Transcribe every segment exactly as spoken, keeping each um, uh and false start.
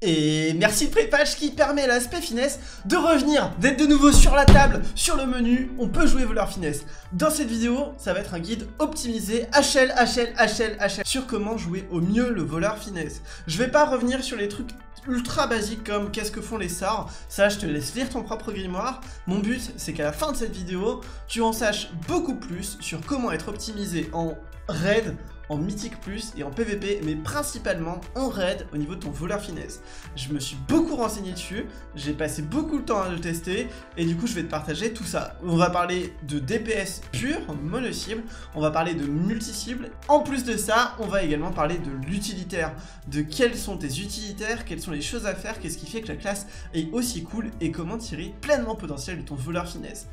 Et merci le prépage qui permet à l'aspect finesse de revenir, d'être de nouveau sur la table, sur le menu, on peut jouer voleur finesse. Dans cette vidéo, ça va être un guide optimisé H L H L H L H L sur comment jouer au mieux le voleur finesse. Je vais pas revenir sur les trucs ultra basiques comme qu'est-ce que font les sorts, ça je te laisse lire ton propre grimoire. Mon but c'est qu'à la fin de cette vidéo, tu en saches beaucoup plus sur comment être optimisé en raid, en mythique plus et en P V P, mais principalement en raid au niveau de ton voleur finesse. Je me suis beaucoup renseigné dessus, j'ai passé beaucoup de temps à le tester et du coup je vais te partager tout ça. On va parler de D P S pur, mono cible, on va parler de multi cible. En plus de ça, on va également parler de l'utilitaire, de quels sont tes utilitaires, quelles sont les choses à faire, qu'est-ce qui fait que la classe est aussi cool et comment tirer pleinement potentiel de ton voleur finesse.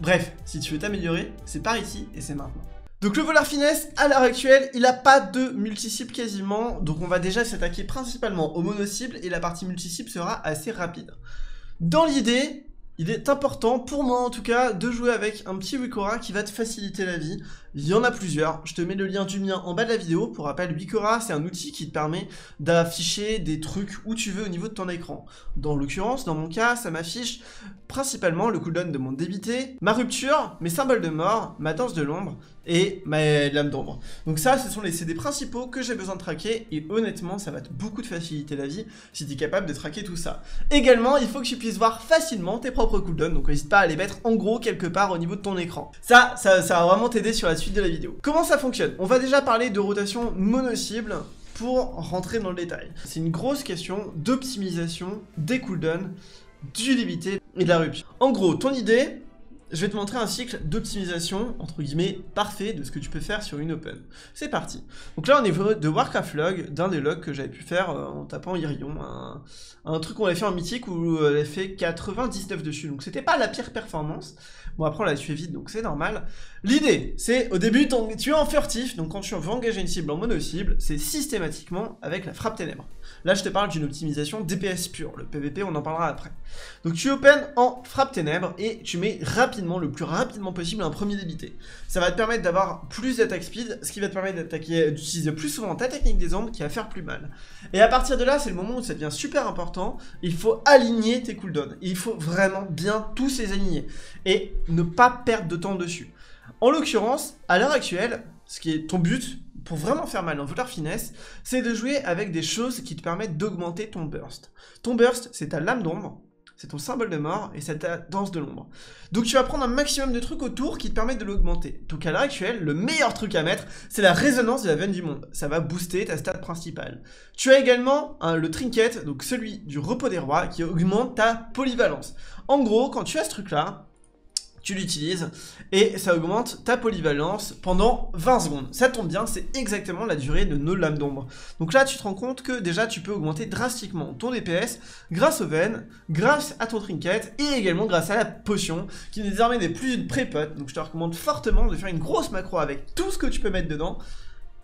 Bref, si tu veux t'améliorer, c'est par ici et c'est maintenant. Donc le voleur finesse, à l'heure actuelle, il n'a pas de multi-cible quasiment, donc on va déjà s'attaquer principalement aux mono-cibles et la partie multi-cible sera assez rapide. Dans l'idée, il est important, pour moi en tout cas, de jouer avec un petit WeakAura qui va te faciliter la vie. Il y en a plusieurs, je te mets le lien du mien en bas de la vidéo. Pour rappel, WeakAura c'est un outil qui te permet d'afficher des trucs où tu veux au niveau de ton écran. Dans l'occurrence, dans mon cas, ça m'affiche principalement le cooldown de mon débité, ma rupture, mes symboles de mort, ma danse de l'ombre et ma lame d'ombre. Donc ça, ce sont les C D principaux que j'ai besoin de traquer et honnêtement, ça va te beaucoup te faciliter la vie si tu es capable de traquer tout ça. Également, il faut que tu puisses voir facilement tes propres cooldowns, donc n'hésite pas à les mettre en gros quelque part au niveau de ton écran. Ça, ça, ça va vraiment t'aider sur la suite de la vidéo. Comment ça fonctionne? On va déjà parler de rotation mono-cible pour rentrer dans le détail. C'est une grosse question d'optimisation des cooldowns, du débité et de la rupture. En gros, ton idée... Je vais te montrer un cycle d'optimisation, entre guillemets, parfait de ce que tu peux faire sur une open. C'est parti. Donc là, on est de Warcraft Log, d'un des logs que j'avais pu faire en tapant Irion. Un, un truc qu'on avait fait en mythique où elle avait fait quatre-vingt-dix-neuf dessus. Donc c'était pas la pire performance. Bon, après, on l'a tué vite, donc c'est normal. L'idée, c'est au début, ton, tu es en furtif. Donc quand tu veux engager une cible en mono-cible, c'est systématiquement avec la frappe ténèbres. Là, je te parle d'une optimisation D P S pure. Le P V P, on en parlera après. Donc tu open en frappe ténèbres et tu mets rapidement, le plus rapidement possible, un premier débité. Ça va te permettre d'avoir plus d'attaque speed, ce qui va te permettre d'attaquer, d'utiliser plus souvent ta technique des ombres qui va faire plus mal. Et à partir de là, c'est le moment où ça devient super important. Il faut aligner tes cooldowns. Il faut vraiment bien tous les aligner et ne pas perdre de temps dessus. En l'occurrence, à l'heure actuelle, ce qui est ton but pour vraiment faire mal en voleur finesse, c'est de jouer avec des choses qui te permettent d'augmenter ton burst. Ton burst, c'est ta lame d'ombre, c'est ton symbole de mort et c'est ta danse de l'ombre. Donc tu vas prendre un maximum de trucs autour qui te permettent de l'augmenter. Donc à l'heure actuelle, le meilleur truc à mettre, c'est la résonance de la veine du monde. Ça va booster ta stat principale. Tu as également hein, le trinket, donc celui du repos des rois, qui augmente ta polyvalence. En gros, quand tu as ce truc-là, tu l'utilises et ça augmente ta polyvalence pendant vingt secondes. Ça tombe bien, c'est exactement la durée de nos lames d'ombre. Donc là, tu te rends compte que déjà, tu peux augmenter drastiquement ton D P S grâce aux veines, grâce à ton trinket et également grâce à la potion qui désormais n'est plus une pré-pot. Donc je te recommande fortement de faire une grosse macro avec tout ce que tu peux mettre dedans.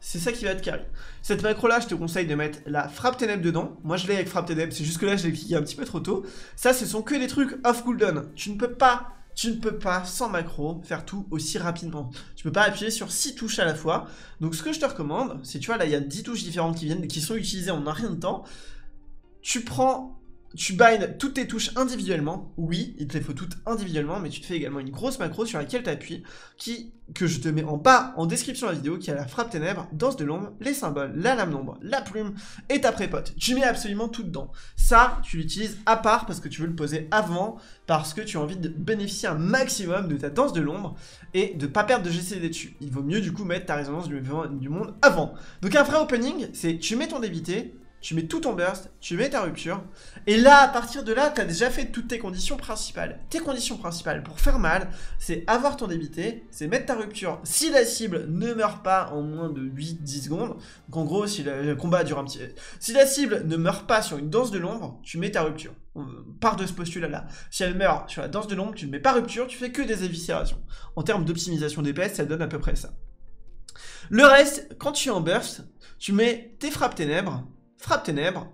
C'est ça qui va te carrer. Cette macro là, je te conseille de mettre la frappe ténèbres dedans. Moi je l'ai avec frappe ténèbres, c'est juste que là, je l'ai cliqué un petit peu trop tôt. Ça, ce sont que des trucs off cooldown. Tu ne peux pas... Tu ne peux pas, sans macro, faire tout aussi rapidement. Tu ne peux pas appuyer sur six touches à la fois. Donc ce que je te recommande, c'est, tu vois, là, il y a dix touches différentes qui viennent, qui sont utilisées en un rien de temps. Tu prends... Tu bindes toutes tes touches individuellement, oui, il te les faut toutes individuellement, mais tu te fais également une grosse macro sur laquelle tu appuies, qui, que je te mets en bas, en description de la vidéo, qui a la frappe ténèbres, danse de l'ombre, les symboles, la lame d'ombre, la plume et ta prépote. Tu mets absolument tout dedans. Ça, tu l'utilises à part parce que tu veux le poser avant, parce que tu as envie de bénéficier un maximum de ta danse de l'ombre et de ne pas perdre de G C D dessus. Il vaut mieux du coup mettre ta résonance du, du monde avant. Donc un vrai opening, c'est tu mets ton débité, tu mets tout ton burst, tu mets ta rupture, et là, à partir de là, tu as déjà fait toutes tes conditions principales. Tes conditions principales pour faire mal, c'est avoir ton débité, c'est mettre ta rupture si la cible ne meurt pas en moins de huit à dix secondes. Donc en gros, si le combat dure un petit... Si la cible ne meurt pas sur une danse de l'ombre, tu mets ta rupture. On part de ce postulat-là. Si elle meurt sur la danse de l'ombre, tu ne mets pas rupture, tu fais que des éviscérations. En termes d'optimisation D P S, ça donne à peu près ça. Le reste, quand tu es en burst, tu mets tes frappes ténèbres, frappe ténèbres,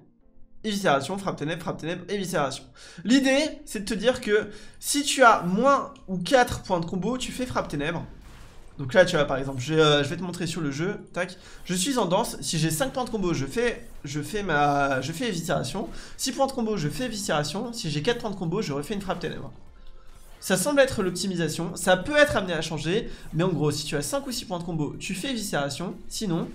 éviscération, frappe ténèbres, frappe ténèbres, éviscération. L'idée, c'est de te dire que si tu as moins ou quatre points de combo, tu fais frappe ténèbres. Donc là tu vois par exemple, je, euh, je vais te montrer sur le jeu, tac, je suis en danse, si j'ai cinq points de combo je fais, je fais ma, je fais éviscération, six points de combo je fais éviscération, si j'ai quatre points de combo je refais une frappe ténèbre. Ça semble être l'optimisation, ça peut être amené à changer, mais en gros si tu as cinq ou six points de combo tu fais éviscération, sinon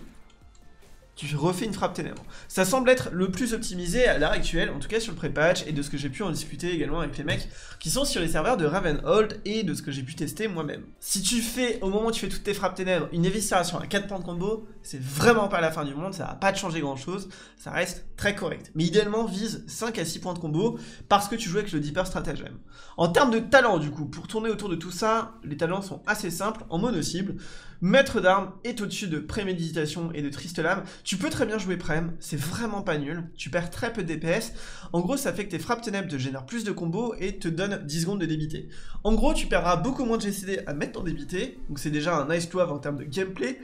tu refais une frappe ténèbre. Ça semble être le plus optimisé à l'heure actuelle, en tout cas sur le pré-patch, et de ce que j'ai pu en discuter également avec les mecs qui sont sur les serveurs de Ravenhold et de ce que j'ai pu tester moi-même. Si tu fais, au moment où tu fais toutes tes frappes ténèbres, une éviscération à quatre points de combo, c'est vraiment pas la fin du monde, ça va pas te changer grand-chose, ça reste très correct. Mais idéalement, vise cinq à six points de combo parce que tu joues avec le Deeper Stratagem. En termes de talent, du coup, pour tourner autour de tout ça, les talents sont assez simples, en mono-cible. Maître d'armes est au-dessus de Préméditation et de Triste Lame. Tu peux très bien jouer Prém, c'est vraiment pas nul, tu perds très peu de D P S. En gros, ça fait que tes frappes ténèbres te génèrent plus de combos et te donnent dix secondes de débité. En gros, tu perdras beaucoup moins de G C D à mettre en débité, donc c'est déjà un nice to have en termes de gameplay.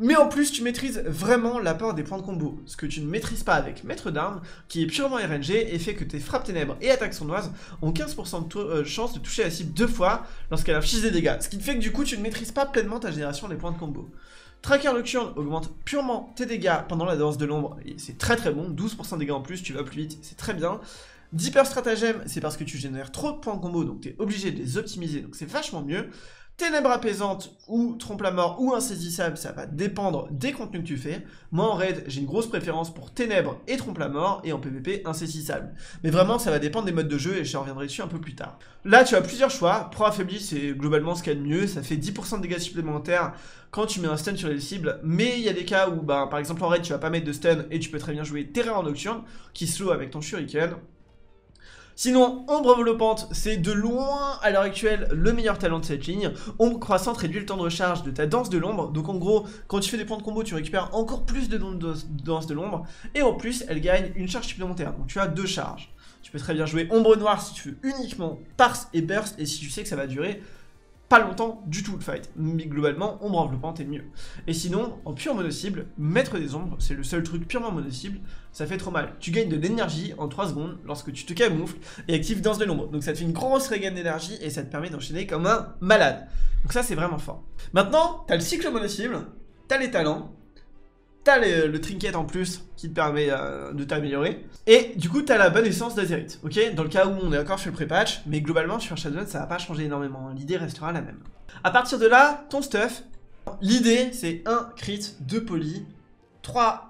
Mais en plus, tu maîtrises vraiment l'apport des points de combo, ce que tu ne maîtrises pas avec Maître d'armes, qui est purement R N G et fait que tes frappes ténèbres et attaques sournoises ont quinze pour cent de euh, chance de toucher la cible deux fois lorsqu'elle inflige des dégâts, ce qui fait que du coup, tu ne maîtrises pas pleinement ta génération des points de combo. Tracker Nocturne augmente purement tes dégâts pendant la danse de l'ombre, et c'est très très bon, douze pour cent de dégâts en plus, tu vas plus vite, c'est très bien. Deeper Stratagem, c'est parce que tu génères trop de points de combo, donc tu es obligé de les optimiser, donc c'est vachement mieux. Ténèbres apaisantes ou trompe la mort ou insaisissable, ça va dépendre des contenus que tu fais. Moi en raid, j'ai une grosse préférence pour ténèbres et trompe la mort et en P V P insaisissable. Mais vraiment, ça va dépendre des modes de jeu et je reviendrai dessus un peu plus tard. Là, tu as plusieurs choix. Pro affaibli, c'est globalement ce qu'il y a de mieux. Ça fait dix pour cent de dégâts supplémentaires quand tu mets un stun sur les cibles. Mais il y a des cas où, bah, par exemple en raid, tu vas pas mettre de stun et tu peux très bien jouer Terreur en Nocturne qui slow avec ton shuriken. Sinon, Ombre enveloppante, c'est de loin, à l'heure actuelle, le meilleur talent de cette ligne. Ombre croissante réduit le temps de recharge de ta danse de l'ombre. Donc en gros, quand tu fais des points de combo, tu récupères encore plus de danse de l'ombre. Et en plus, elle gagne une charge supplémentaire. Donc tu as deux charges. Tu peux très bien jouer Ombre noire si tu veux uniquement Parse et Burst. Et si tu sais que ça va durer pas longtemps du tout le fight. Mais globalement, Ombre enveloppante est mieux. Et sinon, en pure mono-cible, Maître des ombres, c'est le seul truc purement mono-cible. Ça fait trop mal. Tu gagnes de l'énergie en trois secondes lorsque tu te camoufles et actives Danse de l'ombre. Donc ça te fait une grosse regain d'énergie et ça te permet d'enchaîner comme un malade. Donc ça c'est vraiment fort. Maintenant, t'as le cycle mono-cible, t'as les talents, t'as le, le trinket en plus qui te permet euh, de t'améliorer. Et du coup, t'as la bonne essence d'Azerite, ok. Dans le cas où on est encore sur le pré-patch, mais globalement sur Shadowlands ça va pas changer énormément. L'idée restera la même. À partir de là, ton stuff, l'idée c'est un crit, deux poly, trois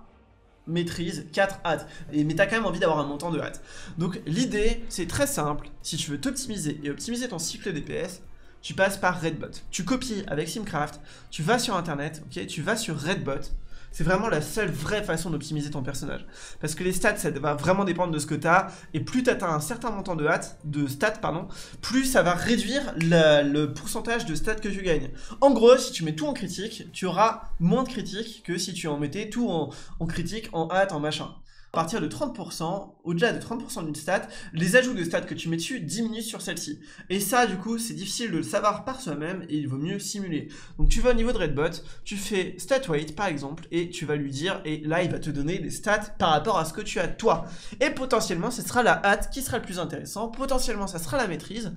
maîtrise, quatre hâte, et, mais t'as quand même envie d'avoir un montant de hâte. Donc l'idée, c'est très simple, si tu veux t'optimiser et optimiser ton cycle D P S, tu passes par Redbot. Tu copies avec Simcraft, tu vas sur internet, ok, tu vas sur Redbot, c'est vraiment la seule vraie façon d'optimiser ton personnage. Parce que les stats, ça va vraiment dépendre de ce que t'as, et plus t'atteins un certain montant de hâte, de stats, pardon, plus ça va réduire la, le pourcentage de stats que tu gagnes. En gros, si tu mets tout en critique, tu auras moins de critiques que si tu en mettais tout en, en critique, en hâte, en machin. À partir de trente pour cent, au-delà de trente pour cent d'une stat, les ajouts de stats que tu mets dessus diminuent sur celle-ci. Et ça, du coup, c'est difficile de le savoir par soi-même et il vaut mieux simuler. Donc tu vas au niveau de Redbot, tu fais StatWeight par exemple, et tu vas lui dire, et là il va te donner des stats par rapport à ce que tu as toi. Et potentiellement, ce sera la hâte qui sera le plus intéressant, potentiellement ça sera la maîtrise.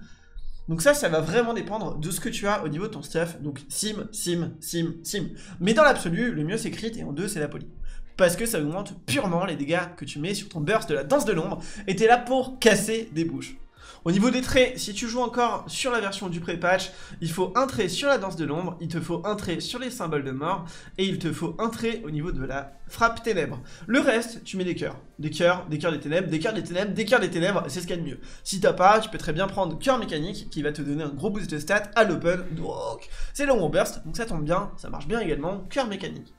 Donc ça, ça va vraiment dépendre de ce que tu as au niveau de ton stuff. Donc sim, sim, sim, sim. Mais dans l'absolu, le mieux c'est crit et en deux c'est la poly. Parce que ça augmente purement les dégâts que tu mets sur ton burst de la danse de l'ombre, et t'es là pour casser des bouches. Au niveau des traits, si tu joues encore sur la version du pré-patch, il faut un trait sur la danse de l'ombre, il te faut un trait sur les symboles de mort, et il te faut un trait au niveau de la frappe ténèbres. Le reste, tu mets des cœurs. Des cœurs, des cœurs des ténèbres, des cœurs des ténèbres, des cœurs des ténèbres, c'est ce qu'il y a de mieux. Si t'as pas, tu peux très bien prendre cœur mécanique, qui va te donner un gros boost de stats à l'open, donc c'est le long burst, donc ça tombe bien, ça marche bien également, cœur mécanique.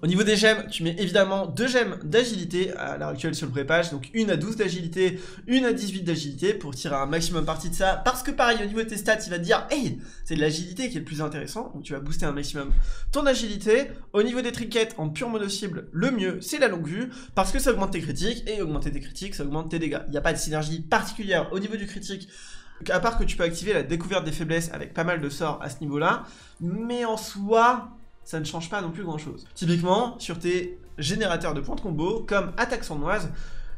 Au niveau des gemmes, tu mets évidemment deux gemmes d'agilité à l'heure actuelle sur le pré-patch, donc une à douze d'agilité, une à dix-huit d'agilité pour tirer un maximum parti de ça, parce que pareil au niveau de tes stats, il va te dire « Hey, c'est de l'agilité qui est le plus intéressant », donc tu vas booster un maximum ton agilité. Au niveau des trinkets en pure mono-cible, le mieux c'est la longue vue, parce que ça augmente tes critiques, et augmenter tes critiques, ça augmente tes dégâts. Il n'y a pas de synergie particulière au niveau du critique, à part que tu peux activer la découverte des faiblesses avec pas mal de sorts à ce niveau-là, mais en soi, ça ne change pas non plus grand chose. Typiquement, sur tes générateurs de points de combo, comme attaque sournoise,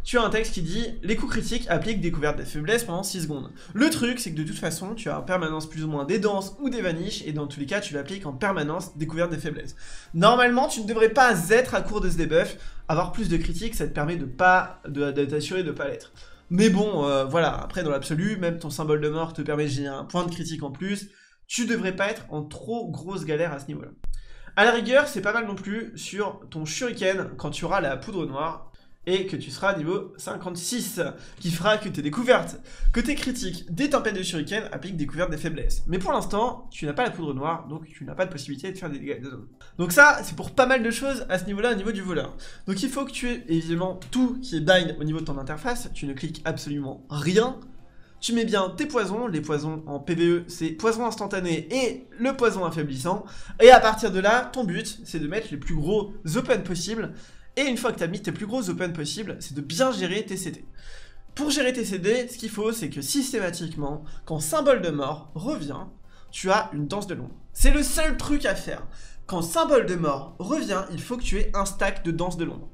tu as un texte qui dit « Les coups critiques appliquent découverte des faiblesses pendant six secondes ». Le truc, c'est que de toute façon, tu as en permanence plus ou moins des danses ou des vaniches, et dans tous les cas, tu l'appliques en permanence découverte des faiblesses. Normalement, tu ne devrais pas être à court de ce debuff. Avoir plus de critiques, ça te permet de pas de, de t'assurer de ne pas l'être. Mais bon, euh, voilà, après, dans l'absolu, même ton symbole de mort te permet de générer un point de critique en plus. Tu devrais pas être en trop grosse galère à ce niveau-là. A la rigueur, c'est pas mal non plus sur ton shuriken quand tu auras la poudre noire, et que tu seras niveau cinquante-six, qui fera que tes découvertes, que tes critiques des tempêtes de shuriken appliquent découverte des faiblesses. Mais pour l'instant, tu n'as pas la poudre noire, donc tu n'as pas de possibilité de faire des dégâts de zone. Donc ça, c'est pour pas mal de choses à ce niveau-là, au niveau du voleur. Donc il faut que tu aies évidemment tout qui est bind au niveau de ton interface, tu ne cliques absolument rien. Tu mets bien tes poisons, les poisons en P V E c'est poison instantané et le poison affaiblissant. Et à partir de là, ton but, c'est de mettre les plus gros open possibles. Et une fois que tu as mis tes plus gros open possibles, c'est de bien gérer tes C D. Pour gérer tes C D, ce qu'il faut, c'est que systématiquement, quand symbole de mort revient, tu as une danse de l'ombre. C'est le seul truc à faire. Quand symbole de mort revient, il faut que tu aies un stack de danse de l'ombre.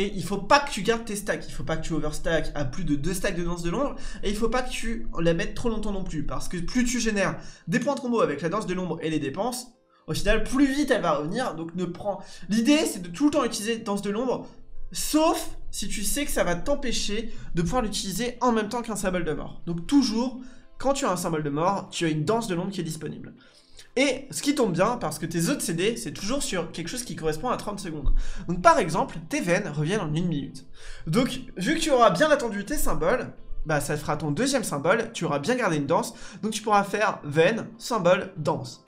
Et il faut pas que tu gardes tes stacks, il faut pas que tu overstack à plus de deux stacks de danse de l'ombre, et il faut pas que tu la mettes trop longtemps non plus, parce que plus tu génères des points de combo avec la danse de l'ombre et les dépenses, au final plus vite elle va revenir, donc ne prends... L'idée c'est de tout le temps utiliser danse de l'ombre, sauf si tu sais que ça va t'empêcher de pouvoir l'utiliser en même temps qu'un symbole de mort. Donc toujours, quand tu as un symbole de mort, tu as une danse de l'ombre qui est disponible. Et ce qui tombe bien, parce que tes autres C D, c'est toujours sur quelque chose qui correspond à trente secondes. Donc par exemple, tes veines reviennent en une minute. Donc, vu que tu auras bien attendu tes symboles, bah ça fera ton deuxième symbole, tu auras bien gardé une danse, donc tu pourras faire veine, symbole, danse.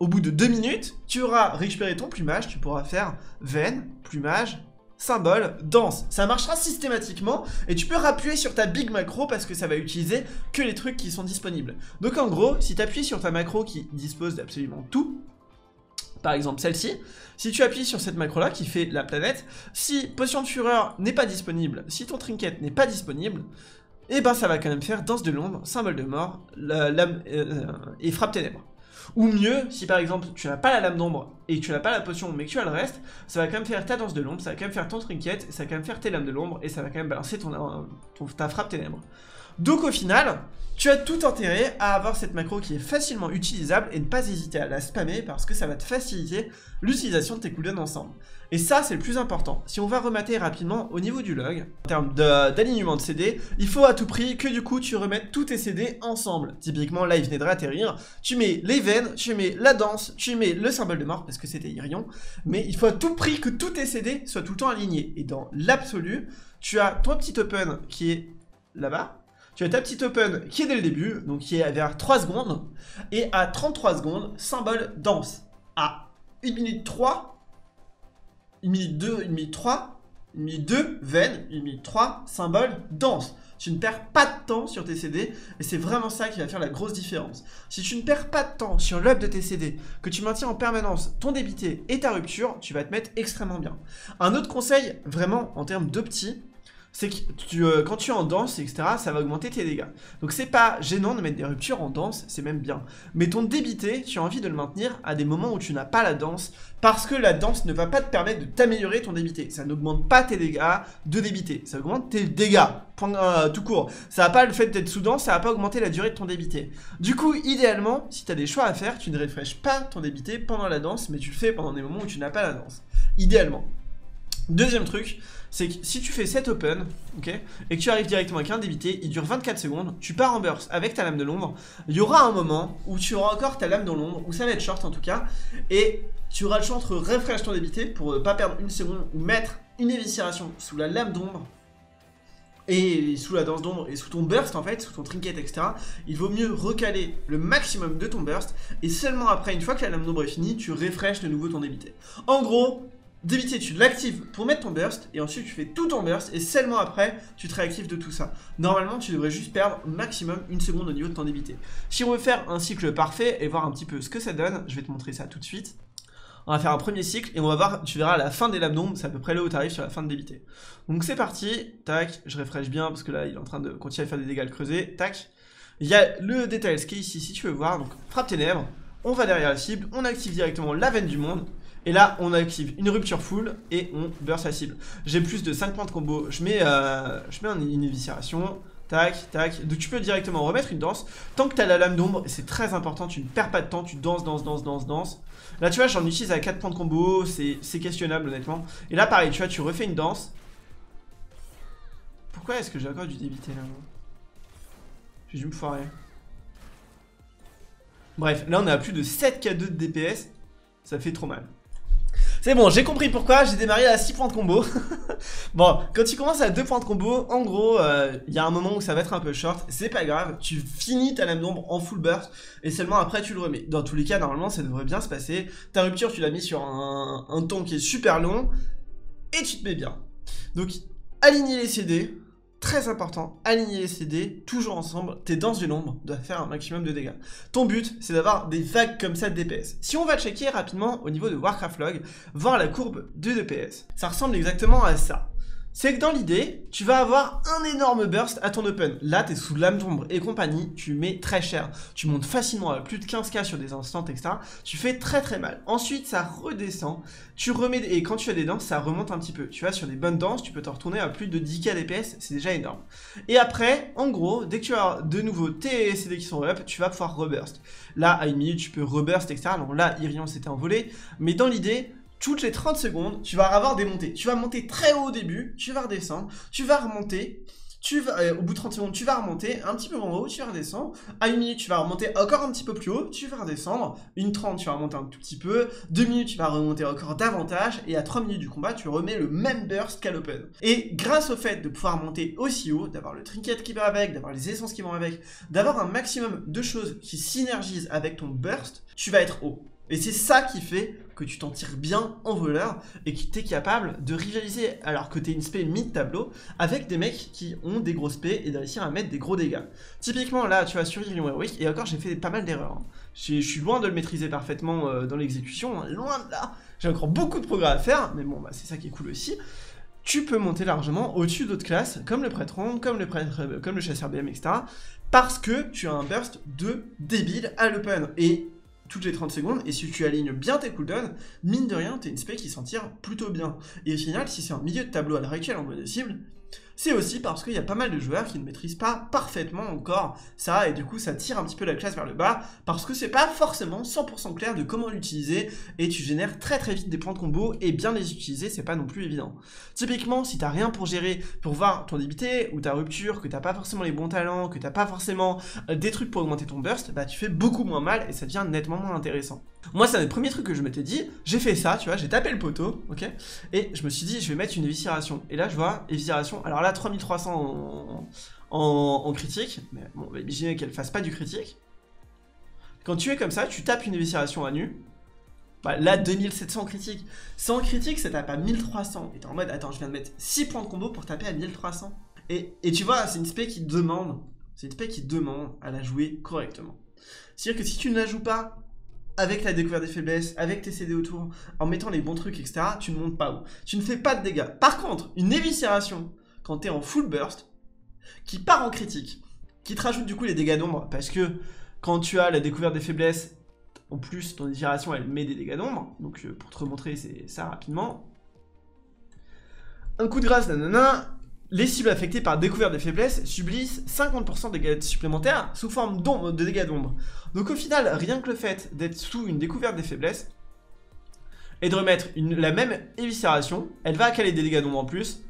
Au bout de deux minutes, tu auras récupéré ton plumage, tu pourras faire veine, plumage, symbole, danse. Ça marchera systématiquement et tu peux rappuyer sur ta big macro parce que ça va utiliser que les trucs qui sont disponibles. Donc en gros, si tu appuies sur ta macro qui dispose d'absolument tout, par exemple celle-ci, si tu appuies sur cette macro-là qui fait la planète, si potion de fureur n'est pas disponible, si ton trinket n'est pas disponible, et eh ben ça va quand même faire danse de l'ombre, symbole de mort, la, lame euh, et frappe ténèbres. Ou mieux, si par exemple tu n'as pas la lame d'ombre et tu n'as pas la potion mais que tu as le reste, ça va quand même faire ta danse de l'ombre, ça va quand même faire ton trinket, ça va quand même faire tes lames de l'ombre et ça va quand même balancer ton, ton, ta frappe ténèbres. Donc au final, tu as tout intérêt à avoir cette macro qui est facilement utilisable et ne pas hésiter à la spammer parce que ça va te faciliter l'utilisation de tes cooldowns ensemble. Et ça c'est le plus important. Si on va remater rapidement au niveau du log, en termes d'alignement de, de C D, il faut à tout prix que du coup tu remettes tous tes C D ensemble. Typiquement là il venait de réatterrir, tu mets les veines, tu mets la danse, tu mets le symbole de mort parce que c'était Irion, mais il faut à tout prix que tous tes C D soient tout le temps alignés. Et dans l'absolu, tu as ton petit open qui est là-bas. Tu as ta petite open qui est dès le début, donc qui est vers trois secondes, et à trente-trois secondes, symbole danse. À une minute trois, une minute deux, une minute trois, une minute deux, veine, une minute trois, symbole danse. Tu ne perds pas de temps sur tes C D, et c'est vraiment ça qui va faire la grosse différence. Si tu ne perds pas de temps sur l'up de tes C D, que tu maintiens en permanence ton débité et ta rupture, tu vas te mettre extrêmement bien. Un autre conseil, vraiment en termes d'opti, c'est que tu, euh, quand tu es en danse, et cetera, ça va augmenter tes dégâts. Donc c'est pas gênant de mettre des ruptures en danse, c'est même bien. Mais ton débité, tu as envie de le maintenir à des moments où tu n'as pas la danse, parce que la danse ne va pas te permettre de t'améliorer ton débité. Ça n'augmente pas tes dégâts de débité, ça augmente tes dégâts, point, euh, tout court. Ça va pas, le fait d'être sous danse, ça va pas augmenter la durée de ton débité. Du coup, idéalement, si tu as des choix à faire, tu ne refresh pas ton débité pendant la danse, mais tu le fais pendant des moments où tu n'as pas la danse. Idéalement. Deuxième truc, c'est que si tu fais cet open, ok, et que tu arrives directement avec un débité, il dure vingt-quatre secondes, tu pars en burst avec ta lame de l'ombre, il y aura un moment où tu auras encore ta lame dans l'ombre, où ça va être short en tout cas, et tu auras le choix entre refresh ton débité pour ne pas perdre une seconde, ou mettre une éviscération sous la lame d'ombre, et sous la danse d'ombre, et sous ton burst en fait, sous ton trinket, et cetera. Il vaut mieux recaler le maximum de ton burst, et seulement après, une fois que la lame d'ombre est finie, tu refresh de nouveau ton débité. En gros... Débité, tu l'actives pour mettre ton burst, et ensuite tu fais tout ton burst, et seulement après, tu te réactives de tout ça. Normalement, tu devrais juste perdre maximum une seconde au niveau de ton débité. Si on veut faire un cycle parfait et voir un petit peu ce que ça donne, je vais te montrer ça tout de suite. On va faire un premier cycle, et on va voir, tu verras à la fin des lames d'ombre, c'est à peu près là où tu arrives sur la fin de débité. Donc c'est parti, tac, je refresh bien, parce que là, il est en train de continuer à faire des dégâts creusés, tac. Il y a le détail ski ici, si tu veux voir, donc frappe ténèbres, on va derrière la cible, on active directement la veine du monde, Et là on active une rupture full et on burst la cible. J'ai plus de cinq points de combo. Je mets, euh, je mets une éviscération. Tac, tac. Donc tu peux directement remettre une danse. Tant que tu as la lame d'ombre, c'est très important, tu ne perds pas de temps, tu danses, danses, danses, danses, danses. Là tu vois, j'en utilise à quatre points de combo, c'est questionnable honnêtement. Et là pareil, tu vois, tu refais une danse. Pourquoi est-ce que j'ai encore dû débiter là? J'ai dû me foirer. Bref, là on est à plus de sept K deux de D P S, ça fait trop mal. C'est bon, j'ai compris pourquoi, j'ai démarré à six points de combo. Bon, quand tu commences à deux points de combo, en gros, il euh, y a un moment où ça va être un peu short, c'est pas grave, tu finis ta lame d'ombre en full burst, et seulement après tu le remets. Dans tous les cas, normalement, ça devrait bien se passer. Ta rupture, tu l'as mis sur un, un temps qui est super long, et tu te mets bien. Donc, aligner les C D, très important, aligner les C D, toujours ensemble, tes danses de l'ombre doivent faire un maximum de dégâts. Ton but, c'est d'avoir des vagues comme ça de D P S. Si on va checker rapidement au niveau de Warcraft Log, voir la courbe de D P S, ça ressemble exactement à ça. C'est que dans l'idée, tu vas avoir un énorme burst à ton open. Là, t'es sous lame d'ombre et compagnie, tu mets très cher. Tu montes facilement à plus de quinze K sur des instants, et cetera. Tu fais très très mal. Ensuite, ça redescend. Tu remets, et quand tu as des danses, ça remonte un petit peu. Tu vas sur des bonnes danses, tu peux te retourner à plus de dix K D P S, c'est déjà énorme. Et après, en gros, dès que tu as de nouveau tes C D qui sont up, tu vas pouvoir reburst. Là, à une minute, tu peux reburst, et cetera. Donc là, Irion s'était envolé. Mais dans l'idée, toutes les trente secondes, tu vas avoir des montées. Tu vas monter très haut au début, tu vas redescendre, tu vas remonter, tu vas, euh, au bout de trente secondes, tu vas remonter un petit peu en haut, tu vas redescendre. À une minute, tu vas remonter encore un petit peu plus haut, tu vas redescendre. Une trente, tu vas remonter un tout petit peu. Deux minutes, tu vas remonter encore davantage. Et à trois minutes du combat, tu remets le même burst qu'à l'open. Et grâce au fait de pouvoir monter aussi haut, d'avoir le trinket qui va avec, d'avoir les essences qui vont avec, d'avoir un maximum de choses qui synergisent avec ton burst, tu vas être haut. Et c'est ça qui fait que tu t'en tires bien en voleur et que t'es capable de rivaliser alors que t'es une spé mid-tableau avec des mecs qui ont des gros spés et de réussir à mettre des gros dégâts. Typiquement là, tu vois, sur Irion Heroic, et encore j'ai fait pas mal d'erreurs. Hein. Je suis loin de le maîtriser parfaitement euh, dans l'exécution, hein, loin de là. J'ai encore beaucoup de progrès à faire, mais bon, bah, c'est ça qui est cool aussi. Tu peux monter largement au-dessus d'autres classes, comme le prêtre ronde, comme le prêtre, euh, comme le chasseur B M, et cetera. Parce que tu as un burst de débile à l'open. Et toutes les trente secondes, et si tu alignes bien tes cooldowns, mine de rien, t'es une spé qui s'en tire plutôt bien. Et au final, si c'est un milieu de tableau à l'heure actuelle en mode cible, c'est aussi parce qu'il y a pas mal de joueurs qui ne maîtrisent pas parfaitement encore ça, et du coup ça tire un petit peu la classe vers le bas, parce que c'est pas forcément cent pour cent clair de comment l'utiliser, et tu génères très très vite des points de combo, et bien les utiliser c'est pas non plus évident. Typiquement, si t'as rien pour gérer, pour voir ton débité, ou ta rupture, que t'as pas forcément les bons talents, que t'as pas forcément des trucs pour augmenter ton burst, bah tu fais beaucoup moins mal, et ça devient nettement moins intéressant. Moi c'est un des premiers trucs que je m'étais dit, j'ai fait ça, tu vois, j'ai tapé le poteau, ok, et je me suis dit je vais mettre une éviscération, et là je vois, éviscération, alors là trois mille trois cents en, en, en critique, mais bon, on va imaginer qu'elle fasse pas du critique. Quand tu es comme ça, tu tapes une éviscération à nu, bah, là deux mille sept cents critique, sans critique ça tape à mille trois cents, et t'es en mode attends je viens de mettre six points de combo pour taper à mille trois cents, et, et tu vois c'est une spé qui demande, c'est une spé qui demande à la jouer correctement, c'est-à-dire que si tu ne la joues pas, avec ta découverte des faiblesses, avec tes C D autour, en mettant les bons trucs, et cetera, tu ne montes pas haut. Tu ne fais pas de dégâts. Par contre, une éviscération, quand t'es en full burst, qui part en critique, qui te rajoute du coup les dégâts d'ombre, parce que quand tu as la découverte des faiblesses, en plus, ton éviscération, elle met des dégâts d'ombre, donc euh, pour te remontrer, c'est ça rapidement. Un coup de grâce, nanana. Les cibles affectées par découverte des faiblesses subissent cinquante pour cent de dégâts supplémentaires sous forme de dégâts d'ombre. Donc au final, rien que le fait d'être sous une découverte des faiblesses et de remettre une, la même éviscération, elle va caler des dégâts d'ombre en plus.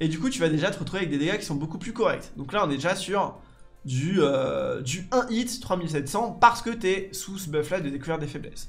Et du coup, tu vas déjà te retrouver avec des dégâts qui sont beaucoup plus corrects. Donc là, on est déjà sur du, euh, du un hit trois mille sept cents parce que tu es sous ce buff là de découverte des faiblesses.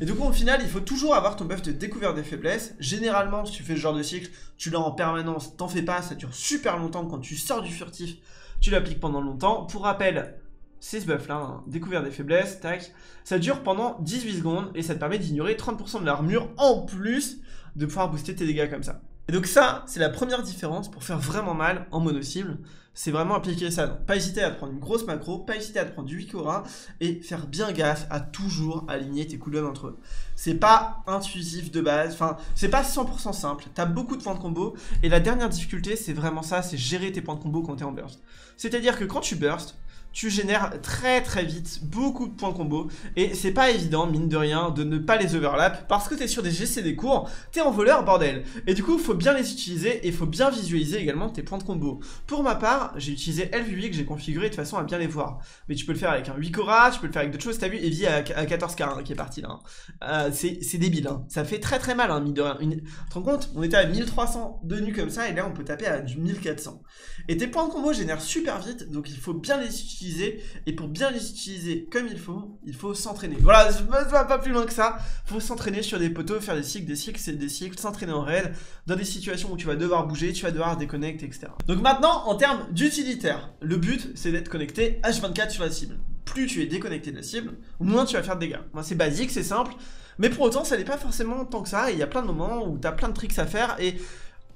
Et du coup au final il faut toujours avoir ton buff de découverte des faiblesses. Généralement si tu fais ce genre de cycle, tu l'as en permanence, t'en fais pas, ça dure super longtemps. Quand tu sors du furtif, tu l'appliques pendant longtemps. Pour rappel, c'est ce buff là, hein, découverte des faiblesses, tac. Ça dure pendant dix-huit secondes et ça te permet d'ignorer trente pour cent de l'armure en plus de pouvoir booster tes dégâts comme ça. Et donc ça, c'est la première différence pour faire vraiment mal en mono-cible, c'est vraiment appliquer ça. Donc, pas hésiter à te prendre une grosse macro, pas hésiter à te prendre du WeakAura et faire bien gaffe à toujours aligner tes cooldowns entre eux. c'est pas intuitif de base, enfin c'est pas cent pour cent simple, t'as beaucoup de points de combo, et la dernière difficulté c'est vraiment ça, c'est gérer tes points de combo quand t'es en burst. C'est-à-dire que quand tu burst, tu génères très très vite beaucoup de points de combo, et c'est pas évident, mine de rien, de ne pas les overlap, parce que t'es sur des G C D courts, t'es en voleur, bordel. Et du coup, faut bien les utiliser, et faut bien visualiser également tes points de combo. Pour ma part, j'ai utilisé ElvUI, que j'ai configuré de façon à bien les voir. Mais tu peux le faire avec un WeakAura, tu peux le faire avec d'autres choses, t'as vu, Evie à quatorze K hein, qui est parti là. Hein. Euh, c'est débile, hein. Ça fait très très mal, hein, mine de rien. Une... Tu te rends compte, on était à mille trois cents de nu comme ça, et là on peut taper à du mille quatre cents. Et tes points de combo génèrent super vite, donc il faut bien les utiliser. Et pour bien les utiliser comme il faut, il faut s'entraîner. Voilà, je ne vais pas plus loin que ça. Il faut s'entraîner sur des poteaux, faire des cycles, des cycles, des cycles, s'entraîner en raid, dans des situations où tu vas devoir bouger, tu vas devoir déconnecter, et cetera. Donc maintenant, en termes d'utilitaire, le but, c'est d'être connecté H vingt-quatre sur la cible. Plus tu es déconnecté de la cible, moins tu vas faire de dégâts. C'est basique, c'est simple, mais pour autant, ça n'est pas forcément tant que ça. Il y a plein de moments où tu as plein de tricks à faire et...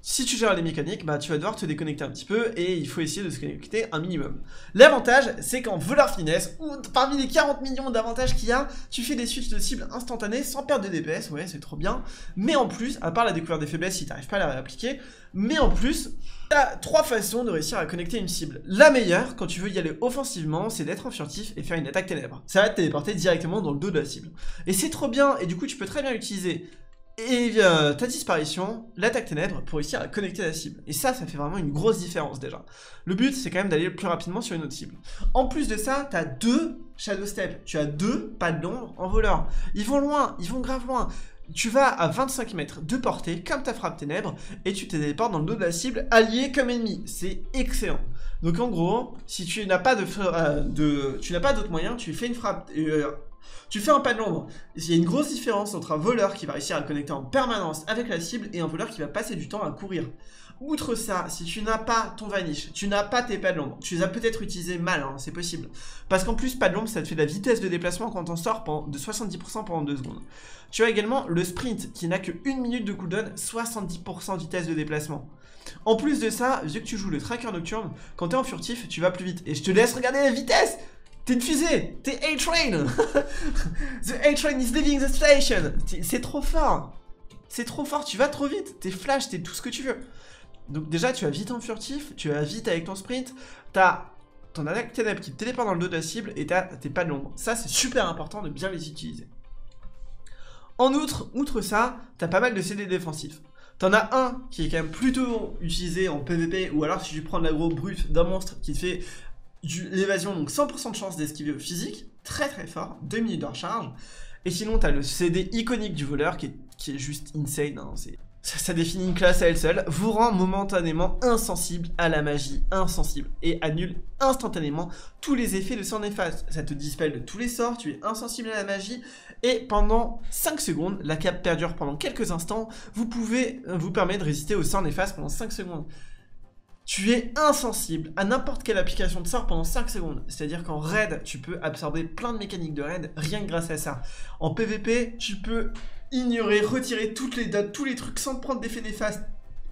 si tu gères les mécaniques, bah, tu vas devoir te déconnecter un petit peu et il faut essayer de se connecter un minimum. L'avantage, c'est qu'en voleur finesse, ou parmi les quarante millions d'avantages qu'il y a, tu fais des switches de cible instantanées sans perdre de D P S, ouais c'est trop bien. Mais en plus, à part la découverte des faiblesses si tu n'arrives pas à la réappliquer, mais en plus, t'as trois façons de réussir à connecter une cible. La meilleure, quand tu veux y aller offensivement, c'est d'être en furtif et faire une attaque ténèbre. Ça va te téléporter directement dans le dos de la cible. Et c'est trop bien, et du coup tu peux très bien utiliser... et euh, ta disparition, l'attaque ténèbre, pour réussir à connecter la cible. Et ça, ça fait vraiment une grosse différence déjà. Le but, c'est quand même d'aller le plus rapidement sur une autre cible. En plus de ça, t'as deux shadow steps. Tu as deux pas de l'ombre en voleur. Ils vont loin, ils vont grave loin. Tu vas à vingt-cinq mètres de portée, comme ta frappe ténèbre, et tu te téléportes dans le dos de la cible, allié comme ennemi. C'est excellent. Donc en gros, si tu n'as pas de, euh, de, tu n'as pas d'autre moyen, tu fais une frappe... Euh, tu fais un pas de l'ombre. Il y a une grosse différence entre un voleur qui va réussir à connecter en permanence avec la cible et un voleur qui va passer du temps à courir. Outre ça, si tu n'as pas ton vanish, tu n'as pas tes pas de l'ombre, tu les as peut-être utilisés mal, hein, c'est possible. Parce qu'en plus, pas de l'ombre, ça te fait de la vitesse de déplacement quand on sort de soixante-dix pour cent pendant deux secondes. Tu as également le sprint qui n'a que une minute de cooldown, soixante-dix pour cent de vitesse de déplacement. En plus de ça, vu que tu joues le tracker nocturne, quand tu es en furtif, tu vas plus vite. Et je te laisse regarder la vitesse. T'es une fusée, t'es A-Train. The A-Train is leaving the station. C'est trop fort. C'est trop fort, tu vas trop vite. T'es flash, t'es tout ce que tu veux. Donc déjà, tu vas vite en furtif, tu vas vite avec ton sprint. T'as ton attaque ténèbre qui te téléporte dans le dos de la cible et t'as tes pas de l'ombre. Ça, c'est super important de bien les utiliser. En outre, outre ça, t'as pas mal de C D défensifs. T'en as un qui est quand même plutôt utilisé en P V P ou alors si tu prends de l'aggro brut d'un monstre qui te fait... l'évasion, donc cent pour cent de chance d'esquiver au physique, très très fort, deux minutes de recharge. Et sinon t'as le C D iconique du voleur qui est, qui est juste insane, hein, c'est... Ça, ça définit une classe à elle seule, vous rend momentanément insensible à la magie, insensible, et annule instantanément tous les effets de son néfaste. Ça te dispelle de tous les sorts, tu es insensible à la magie, et pendant cinq secondes, la cape perdure pendant quelques instants, vous pouvez vous permettre de résister aux sorts néfastes pendant cinq secondes. Tu es insensible à n'importe quelle application de sort pendant cinq secondes. C'est-à-dire qu'en raid, tu peux absorber plein de mécaniques de raid rien que grâce à ça. En P V P, tu peux ignorer, retirer toutes les dates, tous les trucs sans te prendre d'effet néfaste.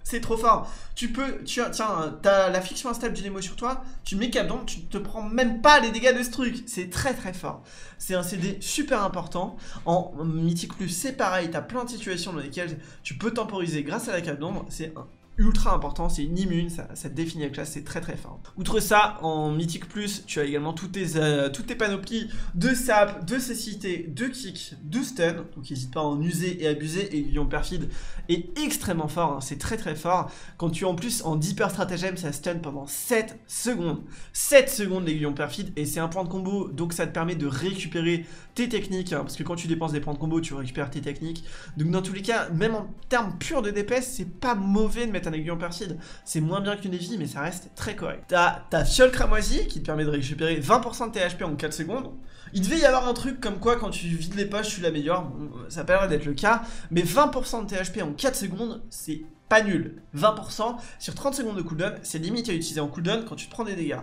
C'est trop fort. Tu peux... Tu, tiens, t'as la fiction instable du démo sur toi, tu mets cap donc, tu ne te prends même pas les dégâts de ce truc. C'est très très fort. C'est un C D super important. En Mythic Plus, c'est pareil. T'as plein de situations dans lesquelles tu peux temporiser grâce à la cape d'ombre. C'est un... ultra important, c'est une immune, ça, ça définit la classe, c'est très très fort. Outre ça, en Mythic Plus, tu as également toutes tes, euh, toutes tes panoplies de sap, de cécité, de kick, de stun, donc n'hésite pas à en user et abuser, et Guillaume Perfide est extrêmement fort, hein, c'est très très fort. Quand tu es en plus en Deeper Stratagem, ça stun pendant sept secondes. sept secondes l'aiguillon perfide, et c'est un point de combo, donc ça te permet de récupérer tes techniques, hein, parce que quand tu dépenses des points de combo, tu récupères tes techniques. Donc dans tous les cas, même en termes purs de D P S, c'est pas mauvais de mettre un aiguillon perfide, c'est moins bien qu'une évie mais ça reste très correct. T'as ta fiole cramoisie qui te permet de récupérer vingt pour cent de tes H P en quatre secondes. Il devait y avoir un truc comme quoi quand tu vides les poches tu l'améliores, bon, ça a pas l'air d'être le cas, mais vingt pour cent de tes H P en quatre secondes c'est pas nul. vingt pour cent sur trente secondes de cooldown, c'est limite à utiliser en cooldown quand tu te prends des dégâts.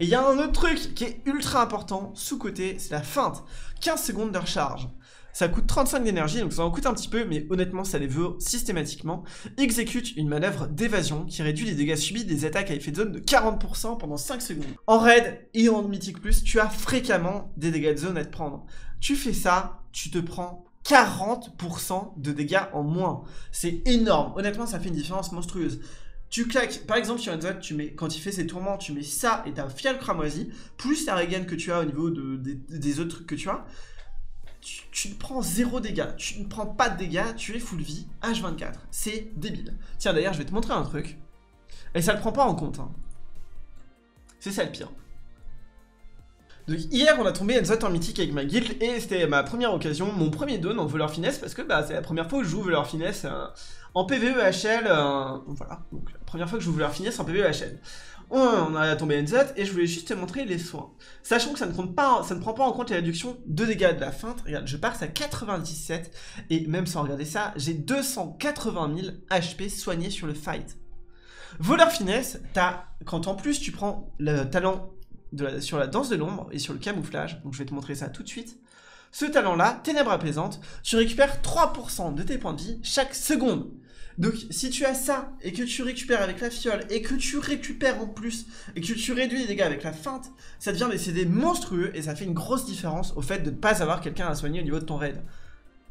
Et il y a un autre truc qui est ultra important, sous-côté, c'est la feinte. quinze secondes de recharge. Ça coûte trente-cinq d'énergie, donc ça en coûte un petit peu, mais honnêtement, ça les vaut systématiquement. Exécute une manœuvre d'évasion qui réduit les dégâts subis des attaques à effet de zone de quarante pour cent pendant cinq secondes. En raid et en mythique plus, tu as fréquemment des dégâts de zone à te prendre. Tu fais ça, tu te prends quarante pour cent de dégâts en moins. C'est énorme. Honnêtement, ça fait une différence monstrueuse. Tu claques, par exemple, sur une zone, tu mets, quand il fait ses tourments, tu mets ça et ta fiale cramoisie, plus la regen que tu as au niveau de, de, des autres trucs que tu as, tu, tu ne prends zéro dégâts. Tu ne prends pas de dégâts, tu es full vie, H vingt-quatre. C'est débile. Tiens, d'ailleurs, je vais te montrer un truc. Et ça ne le prend pas en compte. Hein. C'est ça le pire. Donc hier on a tombé à Zot en mythique avec ma guild et c'était ma première occasion, mon premier don en voleur finesse parce que bah, c'est la première fois que je joue voleur finesse euh, en P V E H L, euh, voilà, donc la première fois que je joue voleur finesse en P V E H L. On, on a tombé à Zot et je voulais juste te montrer les soins. Sachant que ça ne, compte pas, ça ne prend pas en compte les réductions de dégâts de la feinte, regarde je passe à quatre-vingt-dix-sept et même sans regarder ça, j'ai deux cent quatre-vingt mille H P soignés sur le fight. Voleur finesse, t'as, quand en plus tu prends le talent De la, sur la danse de l'ombre et sur le camouflage, donc je vais te montrer ça tout de suite. Ce talent là, ténèbres apaisantes, tu récupères trois pour cent de tes points de vie chaque seconde. Donc si tu as ça et que tu récupères avec la fiole et que tu récupères en plus et que tu réduis les dégâts avec la feinte, ça devient des C D monstrueux et ça fait une grosse différence au fait de ne pas avoir quelqu'un à soigner au niveau de ton raid.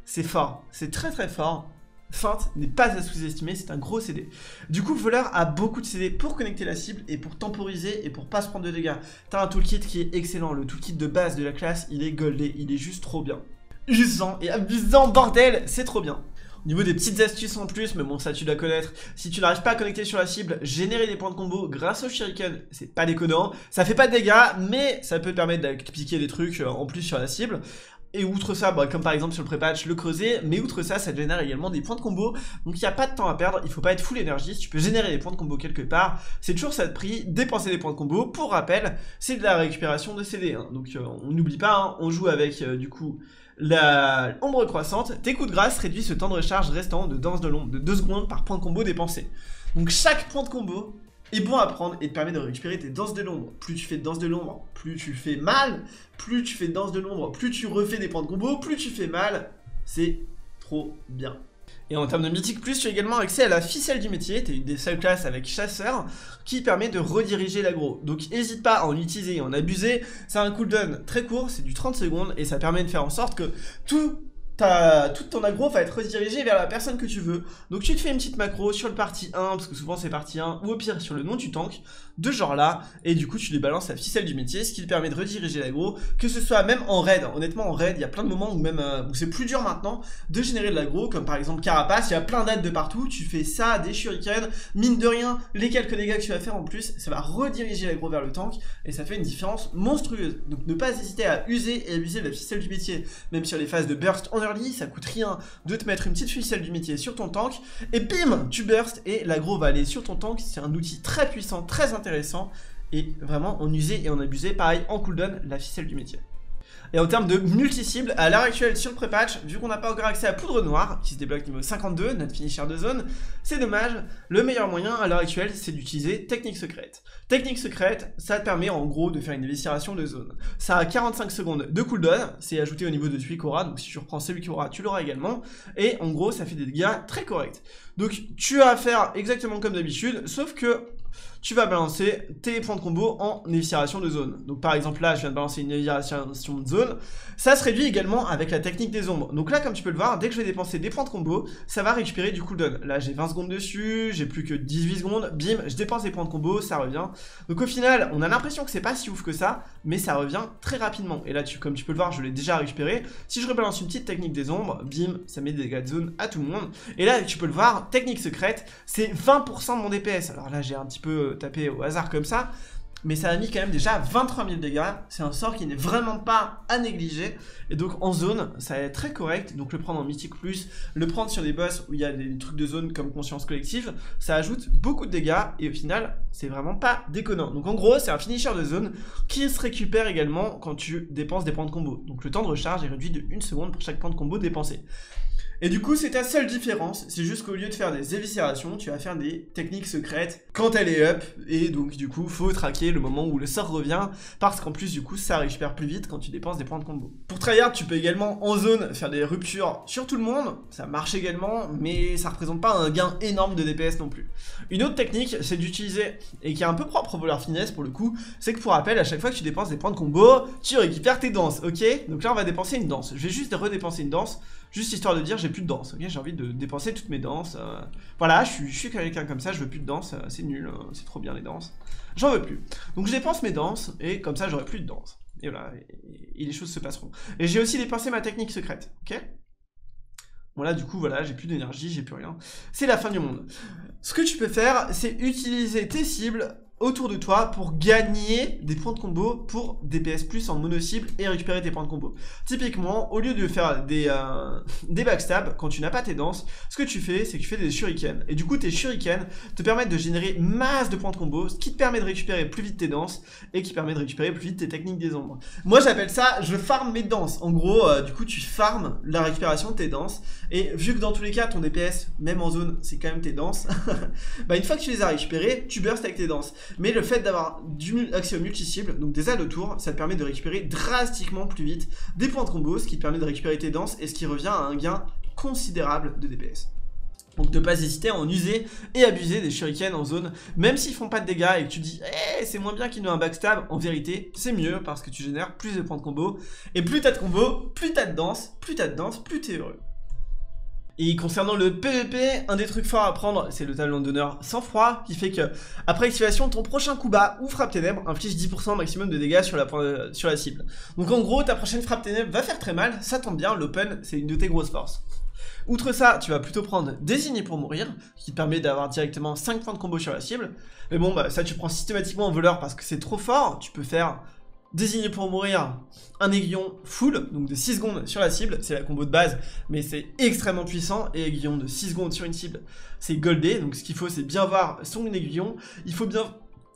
C'est fort, c'est très très fort. Feinte n'est pas à sous-estimer, c'est un gros C D. Du coup, voleur a beaucoup de C D pour connecter la cible et pour temporiser et pour pas se prendre de dégâts. T'as un toolkit qui est excellent, le toolkit de base de la classe, il est goldé, il est juste trop bien. Usant et abusant, bordel, c'est trop bien. Au niveau des petites astuces en plus, mais bon, ça tu dois connaître. Si tu n'arrives pas à connecter sur la cible, générer des points de combo grâce au shuriken, c'est pas déconnant. Ça fait pas de dégâts, mais ça peut te permettre de piquer des trucs en plus sur la cible. Et outre ça, bah, comme par exemple sur le pré-patch, le creuser, mais outre ça, ça génère également des points de combo, donc il n'y a pas de temps à perdre, il faut pas être full énergie, si tu peux générer des points de combo quelque part, c'est toujours ça de prix, dépenser des points de combo, pour rappel, c'est de la récupération de C D, hein. Donc euh, on n'oublie pas, hein, on joue avec euh, du coup la ombre croissante, tes coups de grâce réduisent ce temps de recharge restant de danse de l'ombre de deux secondes par point de combo dépensé, donc chaque point de combo est bon à prendre et te permet de récupérer tes danses de l'ombre. Plus tu fais de danses de l'ombre, plus tu fais mal. Plus tu fais de danses de l'ombre, plus tu refais des points de combo, plus tu fais mal. C'est trop bien. Et en termes de mythique plus, tu as également accès à la ficelle du métier. Tu es une des seules classes avec chasseur qui permet de rediriger l'aggro. Donc n'hésite pas à en utiliser et en abuser. C'est un cooldown très court, c'est du trente secondes et ça permet de faire en sorte que tout... Ta, toute ton aggro va être redirigée vers la personne que tu veux. Donc tu te fais une petite macro sur le partie un, parce que souvent c'est partie un, ou au pire sur le nom du tank, de genre là, et du coup tu lui balances la ficelle du métier, ce qui te permet de rediriger l'aggro, que ce soit même en raid. Honnêtement en raid, il y a plein de moments où même euh, où c'est plus dur maintenant de générer de l'aggro, comme par exemple Carapace, il y a plein d'aides de partout, tu fais ça, des shurikens, mine de rien, les quelques dégâts que tu vas faire en plus, ça va rediriger l'aggro vers le tank, et ça fait une différence monstrueuse. Donc ne pas hésiter à user et abuser de la ficelle du métier, même sur les phases de burst en early, ça coûte rien de te mettre une petite ficelle du métier sur ton tank et bim, tu burst et l'aggro va aller sur ton tank. C'est un outil très puissant, très intéressant et vraiment en user et en abuser. Pareil en cooldown, la ficelle du métier. Et en termes de multi-cibles, à l'heure actuelle sur le pré-patch, vu qu'on n'a pas encore accès à Poudre Noire, qui se débloque niveau cinquante-deux, notre finisher de zone, c'est dommage. Le meilleur moyen à l'heure actuelle, c'est d'utiliser Technique Secrète. Technique Secrète, ça te permet en gros de faire une éviscération de zone. Ça a quarante-cinq secondes de cooldown, c'est ajouté au niveau de celui qu'aura, donc si tu reprends celui qu'aura, tu l'auras également. Et en gros, ça fait des dégâts très corrects. Donc tu as à faire exactement comme d'habitude, sauf que... tu vas balancer tes points de combo en éviscération de zone. Donc par exemple là, je viens de balancer une éviscération de zone. Ça se réduit également avec la technique des ombres. Donc là, comme tu peux le voir, dès que je vais dépenser des points de combo, ça va récupérer du cooldown. Là, j'ai vingt secondes dessus, j'ai plus que dix-huit secondes, bim, je dépense des points de combo, ça revient. Donc au final, on a l'impression que c'est pas si ouf que ça, mais ça revient très rapidement. Et là, tu, comme tu peux le voir, je l'ai déjà récupéré. Si je rebalance une petite technique des ombres, bim, ça met des dégâts de zone à tout le monde. Et là, tu peux le voir, technique secrète, c'est vingt pour cent de mon D P S. Alors là, j'ai un petit peu taper au hasard comme ça, mais ça a mis quand même déjà vingt-trois mille dégâts, c'est un sort qui n'est vraiment pas à négliger, et donc en zone, ça est très correct, donc le prendre en mythique plus, le prendre sur des boss où il y a des trucs de zone comme conscience collective, ça ajoute beaucoup de dégâts, et au final, c'est vraiment pas déconnant. Donc en gros, c'est un finisher de zone qui se récupère également quand tu dépenses des points de combo, donc le temps de recharge est réduit de une seconde pour chaque point de combo dépensé. Et du coup, c'est ta seule différence, c'est juste qu'au lieu de faire des éviscérations, tu vas faire des techniques secrètes quand elle est up, et donc du coup, faut traquer le moment où le sort revient, parce qu'en plus, du coup, ça récupère plus vite quand tu dépenses des points de combo. Pour tryhard, tu peux également, en zone, faire des ruptures sur tout le monde, ça marche également, mais ça représente pas un gain énorme de D P S non plus. Une autre technique, c'est d'utiliser, et qui est un peu propre au voleur finesse pour le coup, c'est que pour rappel, à chaque fois que tu dépenses des points de combo, tu récupères tes danses, ok? Donc là, on va dépenser une danse, je vais juste redépenser une danse, Juste histoire de dire j'ai plus de danse, okay, j'ai envie de dépenser toutes mes danses. Euh, voilà, je suis, je suis quelqu'un comme ça, je veux plus de danse, euh, c'est nul, euh, c'est trop bien les danses. J'en veux plus. Donc je dépense mes danses et comme ça j'aurai plus de danse. Et voilà, et, et les choses se passeront. Et j'ai aussi dépensé ma technique secrète, ok. Bon là du coup voilà, j'ai plus d'énergie, j'ai plus rien. C'est la fin du monde. Ce que tu peux faire, c'est utiliser tes cibles autour de toi pour gagner des points de combo pour D P S plus en mono cible et récupérer tes points de combo. Typiquement, au lieu de faire des, euh, des backstabs quand tu n'as pas tes danses, ce que tu fais, c'est que tu fais des shurikens. Et du coup, tes shurikens te permettent de générer masse de points de combo, ce qui te permet de récupérer plus vite tes danses et qui permet de récupérer plus vite tes techniques des ombres. Moi, j'appelle ça, je farm mes danses. En gros, euh, du coup, tu farmes la récupération de tes danses. Et vu que dans tous les cas, ton D P S, même en zone, c'est quand même tes danses, bah une fois que tu les as récupérées, tu burst avec tes danses. Mais le fait d'avoir du accès aux multi-cibles, donc des ailes autour, ça te permet de récupérer drastiquement plus vite des points de combo, ce qui te permet de récupérer tes danses et ce qui revient à un gain considérable de D P S. Donc ne pas hésiter à en user et abuser des shurikens en zone, même s'ils font pas de dégâts et que tu dis hey, c'est moins bien qu'ils n'ont un backstab, en vérité c'est mieux parce que tu génères plus de points de combo et plus t'as de combo, plus t'as de danse, plus t'as de danse, plus t'es heureux. Et concernant le P V P, un des trucs forts à prendre, c'est le talent d'honneur sans froid, qui fait que, après activation, ton prochain coup bas ou frappe ténèbres inflige dix pour cent maximum de dégâts sur la, sur la cible. Donc en gros, ta prochaine frappe ténèbres va faire très mal, ça tombe bien, l'open, c'est une de tes grosses forces. Outre ça, tu vas plutôt prendre désigné pour mourir, qui te permet d'avoir directement cinq points de combo sur la cible. Mais bon, bah, ça tu prends systématiquement en voleur parce que c'est trop fort, tu peux faire... Désigné pour mourir, un aiguillon full, donc de six secondes sur la cible, c'est la combo de base, mais c'est extrêmement puissant, et aiguillon de six secondes sur une cible, c'est goldé, donc ce qu'il faut c'est bien voir son aiguillon, il faut bien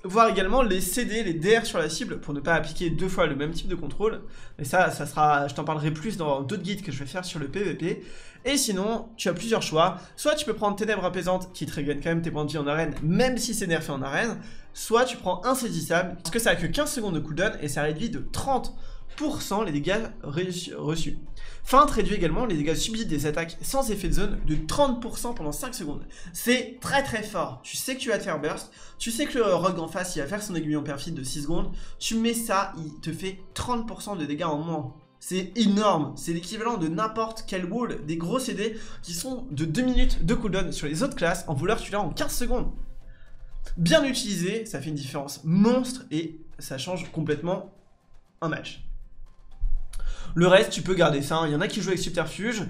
voir également les C D, les D R sur la cible, pour ne pas appliquer deux fois le même type de contrôle, mais ça, ça sera, je t'en parlerai plus dans d'autres guides que je vais faire sur le P V P, et sinon, tu as plusieurs choix, soit tu peux prendre Ténèbres apaisantes, qui te regagne quand même tes points de vie en arène, même si c'est nerfé en arène, soit tu prends insaisissable, parce que ça a que quinze secondes de cooldown et ça réduit de trente pour cent les dégâts reçus. Feinte réduit également les dégâts subis des attaques sans effet de zone de trente pour cent pendant cinq secondes. C'est très très fort, tu sais que tu vas te faire burst, tu sais que le rogue en face il va faire son aiguillon perfide de six secondes, tu mets ça, il te fait trente pour cent de dégâts en moins. C'est énorme, c'est l'équivalent de n'importe quel wall, des gros C D qui sont de deux minutes de cooldown sur les autres classes, en voleur tu l'as en quinze secondes. Bien utilisé, ça fait une différence monstre et ça change complètement un match. Le reste, tu peux garder ça, il y en a qui jouent avec subterfuge.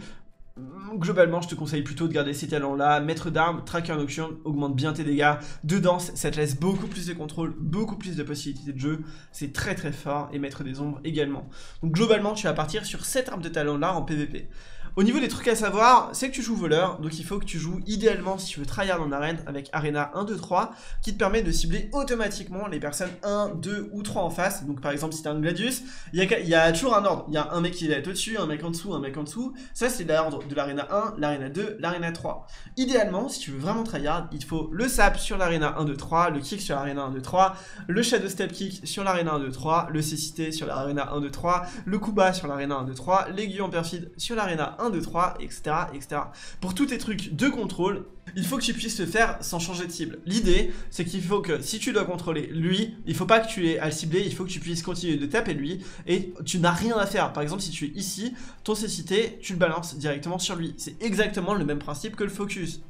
Globalement, je te conseille plutôt de garder ces talents-là. Maître d'armes, tracker nocturne, augmente bien tes dégâts. De danse, ça te laisse beaucoup plus de contrôle, beaucoup plus de possibilités de jeu. C'est très très fort. Et maître des ombres également. Donc globalement, tu vas partir sur cette arme de talent-là en P V P. Au niveau des trucs à savoir, c'est que tu joues voleur, donc il faut que tu joues idéalement si tu veux tryhard en arène avec Arena un, deux, trois, qui te permet de cibler automatiquement les personnes un, deux ou trois en face. Donc par exemple si t'as un Gladius, il y, y a toujours un ordre, il y a un mec qui va être au-dessus, un mec en dessous, un mec en dessous, ça c'est l'ordre de l'Arena un, l'Arena deux, l'Arena trois. Idéalement, si tu veux vraiment tryhard, il faut le sap sur l'Arena un, deux, trois, le kick sur l'Arena un, deux, trois, le shadow step kick sur l'Arena un, deux, trois, le cécité sur l'Arena un, deux, trois, le coup bas sur l'Arena un, deux, trois, l'aiguillon perfide sur l'Arena un, deux, trois, et cetera, et cetera. Pour tous tes trucs de contrôle, il faut que tu puisses le faire sans changer de cible. L'idée, c'est qu'il faut que si tu dois contrôler lui, il faut pas que tu aies à le cibler, il faut que tu puisses continuer de taper lui et tu n'as rien à faire. Par exemple, si tu es ici, ton cécité, tu le balances directement sur lui. C'est exactement le même principe que le focus.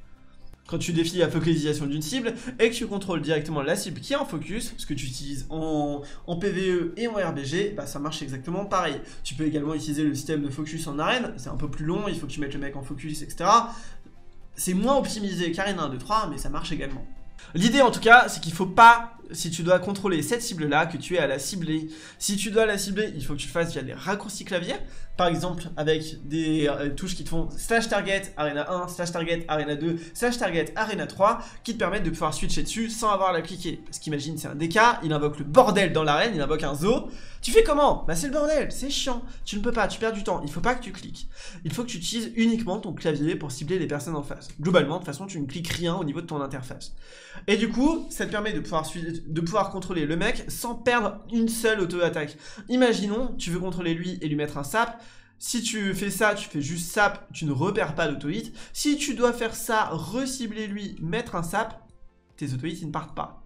Quand tu défies la focalisation d'une cible et que tu contrôles directement la cible qui est en focus, ce que tu utilises en, en P V E et en R B G, bah ça marche exactement pareil. Tu peux également utiliser le système de focus en arène, c'est un peu plus long, il faut que tu mettes le mec en focus, et cetera. C'est moins optimisé qu'Arena un, deux, trois, mais ça marche également. L'idée en tout cas, c'est qu'il faut pas, si tu dois contrôler cette cible là, que tu aies à la cibler. Si tu dois la cibler, il faut que tu le fasses via des raccourcis clavier, par exemple avec des euh, touches qui te font slash target arena un, slash target arena deux, slash target arena trois, qui te permettent de pouvoir switcher dessus sans avoir à la cliquer. Parce qu'imagine c'est un D K, il invoque le bordel dans l'arène, il invoque un zoo, tu fais comment? Bah c'est le bordel, c'est chiant, tu ne peux pas, tu perds du temps, il faut pas que tu cliques. Il faut que tu utilises uniquement ton clavier pour cibler les personnes en face. Globalement, de toute façon tu ne cliques rien au niveau de ton interface. Et du coup, ça te permet de pouvoir suivre, de pouvoir contrôler le mec sans perdre une seule auto-attaque. Imaginons, tu veux contrôler lui et lui mettre un sap. Si tu fais ça, tu fais juste sap, tu ne repères pas d'auto-hit. Si tu dois faire ça, recibler lui, mettre un sap, tes auto-hits, ils ne partent pas.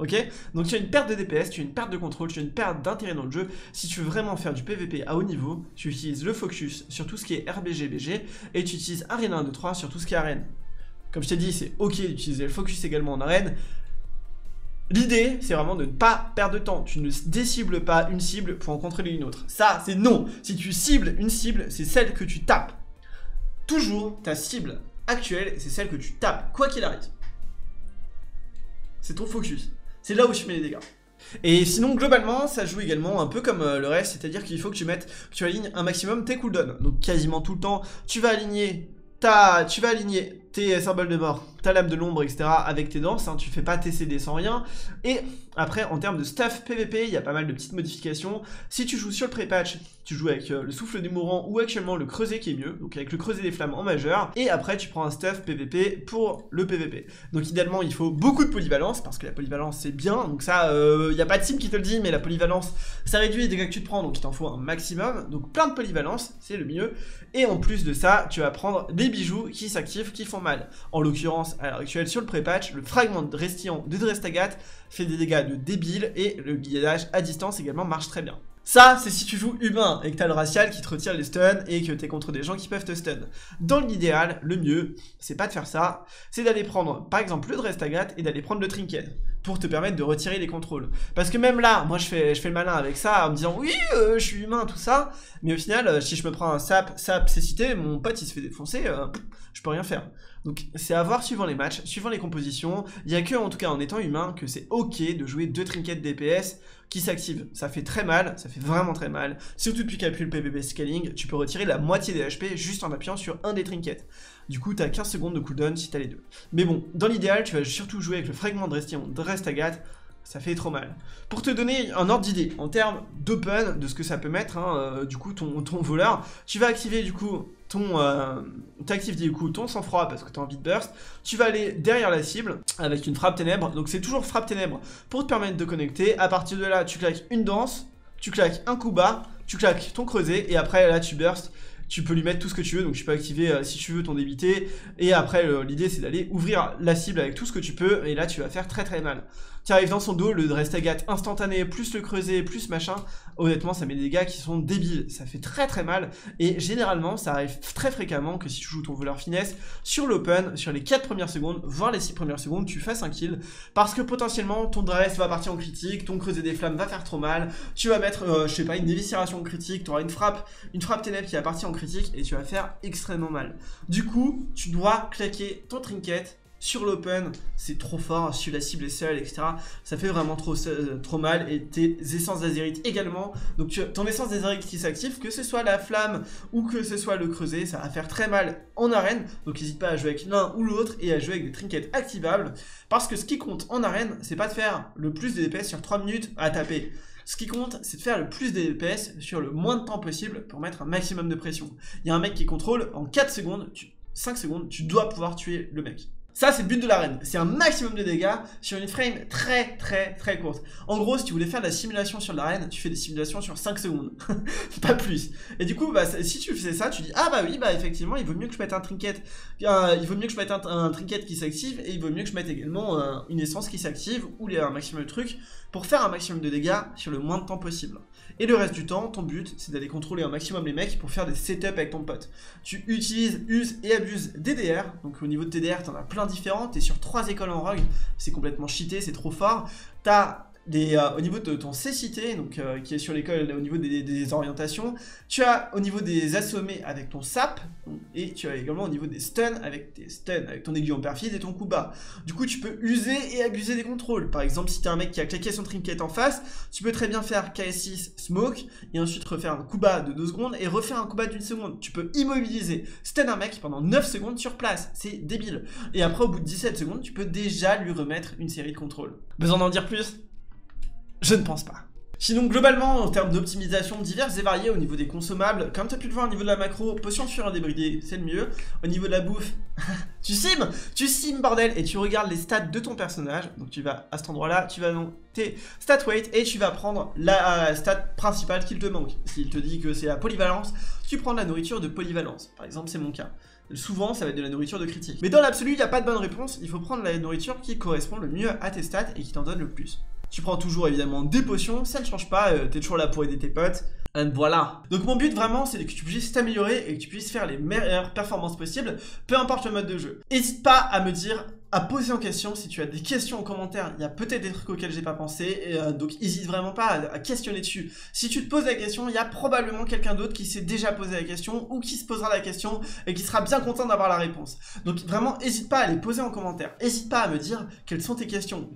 Ok, donc tu as une perte de D P S, tu as une perte de contrôle, tu as une perte d'intérêt dans le jeu. Si tu veux vraiment faire du P V P à haut niveau, tu utilises le focus sur tout ce qui est R B G B G et tu utilises arène un, deux, trois sur tout ce qui est arène. Comme je t'ai dit, c'est ok d'utiliser le focus également en arène. L'idée, c'est vraiment de ne pas perdre de temps. Tu ne décibles pas une cible pour en contrôler une autre. Ça, c'est non. Si tu cibles une cible, c'est celle que tu tapes. Toujours, ta cible actuelle, c'est celle que tu tapes, quoi qu'il arrive. C'est ton focus. C'est là où tu mets les dégâts. Et sinon, globalement, ça joue également un peu comme le reste, c'est-à-dire qu'il faut que tu mettes, que tu alignes un maximum tes cooldowns. Donc quasiment tout le temps, tu vas aligner ta, tu vas aligner tes symboles de mort, ta lame de l'ombre, et cetera avec tes danses, hein, tu fais pas tes C D sans rien. Et après, en termes de staff P V P, il y a pas mal de petites modifications. Si tu joues sur le pré-patch, tu joues avec euh, le souffle des mourants ou actuellement le creuset qui est mieux, donc avec le creuset des flammes en majeur. Et après, tu prends un staff P V P pour le P V P. Donc idéalement, il faut beaucoup de polyvalence, parce que la polyvalence, c'est bien. Donc ça, il euh, n'y a pas de sim qui te le dit, mais la polyvalence, ça réduit les dégâts que tu te prends, donc il t'en faut un maximum. Donc plein de polyvalence, c'est le mieux. Et en plus de ça, tu vas prendre des bijoux qui s'activent, qui font mal. En l'occurrence, à l'heure actuelle, sur le pré-patch, le fragment de Restian de Drestagat fait des dégâts de débile et le guidage à distance également marche très bien. Ça, c'est si tu joues humain et que t'as le racial qui te retire les stuns et que t'es contre des gens qui peuvent te stun. Dans l'idéal, le mieux, c'est pas de faire ça, c'est d'aller prendre par exemple le Drestagat et d'aller prendre le Trinket pour te permettre de retirer les contrôles. Parce que même là, moi je fais, je fais le malin avec ça en me disant oui, euh, je suis humain, tout ça, mais au final, euh, si je me prends un sap, sap, cécité, mon pote il se fait défoncer, euh, je peux rien faire. Donc c'est à voir suivant les matchs, suivant les compositions. Il n'y a que, en tout cas en étant humain, que c'est ok de jouer deux trinkets D P S qui s'activent. Ça fait très mal, ça fait vraiment très mal. Surtout depuis qu'appuie le P V P scaling, tu peux retirer la moitié des H P juste en appuyant sur un des trinkets. Du coup, t'as quinze secondes de cooldown si t'as les deux. Mais bon, dans l'idéal, tu vas surtout jouer avec le fragment de Restian Drestagat. Ça fait trop mal. Pour te donner un ordre d'idée, en termes d'open, de ce que ça peut mettre, hein, euh, du coup, ton, ton voleur, tu vas activer du coup ton... Euh, t'actives du coup ton sang-froid parce que t'as envie de burst. Tu vas aller derrière la cible avec une frappe ténèbre. Donc c'est toujours frappe ténèbre pour te permettre de connecter. À partir de là, tu claques une danse, tu claques un coup bas, tu claques ton creuset et après là, tu burst. Tu peux lui mettre tout ce que tu veux, donc tu peux activer euh, si tu veux ton débité. Et après, euh, l'idée, c'est d'aller ouvrir la cible avec tout ce que tu peux. Et là, tu vas faire très très mal. Tu arrives dans son dos, le Drestagat instantané, plus le creuset, plus machin. Honnêtement, ça met des dégâts qui sont débiles. Ça fait très très mal. Et généralement, ça arrive très fréquemment que si tu joues ton voleur finesse, sur l'open, sur les quatre premières secondes, voire les six premières secondes, tu fasses un kill. Parce que potentiellement, ton dress va partir en critique, ton creuset des flammes va faire trop mal. Tu vas mettre, euh, je sais pas, une éviscération critique, tu auras une frappe, une frappe ténèbre qui va partir en critique. Et tu vas faire extrêmement mal. Du coup, tu dois claquer ton trinket sur l'open. C'est trop fort, si la cible est seule, et cetera. Ça fait vraiment trop, euh, trop mal. Et tes essences d'azérite également. Donc tu, ton essence d'azérite qui s'active, que ce soit la flamme ou que ce soit le creuset, ça va faire très mal en arène. Donc n'hésite pas à jouer avec l'un ou l'autre et à jouer avec des trinkets activables. Parce que ce qui compte en arène, c'est pas de faire le plus de D P S sur trois minutes à taper. Ce qui compte, c'est de faire le plus de D P S sur le moins de temps possible pour mettre un maximum de pression. Il y a un mec qui contrôle, en quatre secondes, tu, cinq secondes, tu dois pouvoir tuer le mec. Ça, c'est le but de l'arène. C'est un maximum de dégâts sur une frame très très très courte. En gros, si tu voulais faire de la simulation sur l'arène, tu fais des simulations sur cinq secondes. Pas plus. Et du coup, bah, si tu faisais ça, tu dis ah bah oui, bah effectivement, il vaut mieux que je mette un trinket. Euh, il vaut mieux que je mette un, un trinket qui s'active et il vaut mieux que je mette également euh, une essence qui s'active ou les, un maximum de trucs pour faire un maximum de dégâts sur le moins de temps possible. Et le reste du temps, ton but, c'est d'aller contrôler un maximum les mecs pour faire des setups avec ton pote. Tu utilises, uses et abuses D D R. Donc au niveau de T D R, t'en as plein différentes. T'es sur trois écoles en rogue. C'est complètement cheaté, c'est trop fort. T'as des, euh, au niveau de ton cécité, donc euh, qui est sur l'école au niveau des, des orientations. Tu as au niveau des assommés avec ton sap. Et tu as également au niveau des stuns avec tes stuns, avec ton aiguillon perfide et ton coup bas. Du coup, tu peux user et abuser des contrôles. Par exemple, si t'es un mec qui a claqué son trinket en face, tu peux très bien faire K S six smoke et ensuite refaire un coup bas de deux secondes et refaire un coup bas d'une seconde. Tu peux immobiliser, stun un mec pendant neuf secondes sur place. C'est débile. Et après, au bout de dix-sept secondes, tu peux déjà lui remettre une série de contrôles. Besoin d'en dire plus? Je ne pense pas. Sinon, globalement, en termes d'optimisation diverses et variées au niveau des consommables, comme tu as pu le voir au niveau de la macro, potion de furin débridée, c'est le mieux. Au niveau de la bouffe, tu sims, tu sims bordel, et tu regardes les stats de ton personnage. Donc tu vas à cet endroit-là, tu vas dans tes stat weight et tu vas prendre la euh, stat principale qu'il te manque. S'il te dit que c'est la polyvalence, tu prends de la nourriture de polyvalence. Par exemple, c'est mon cas. souvent ça va être de la nourriture de critique. Mais dans l'absolu, il n'y a pas de bonne réponse, il faut prendre la nourriture qui correspond le mieux à tes stats et qui t'en donne le plus. Tu prends toujours évidemment des potions, ça ne change pas, euh, t'es toujours là pour aider tes potes. Et voilà. Donc mon but vraiment c'est que tu puisses t'améliorer et que tu puisses faire les meilleures performances possibles, peu importe le mode de jeu. N'hésite pas à me dire, à poser en question, si tu as des questions en commentaire, il y a peut-être des trucs auxquels j'ai pas pensé, et euh, donc hésite vraiment pas à, à questionner dessus. Si tu te poses la question, il y a probablement quelqu'un d'autre qui s'est déjà posé la question, ou qui se posera la question, et qui sera bien content d'avoir la réponse. Donc vraiment, hésite pas à les poser en commentaire, hésite pas à me dire quelles sont tes questions,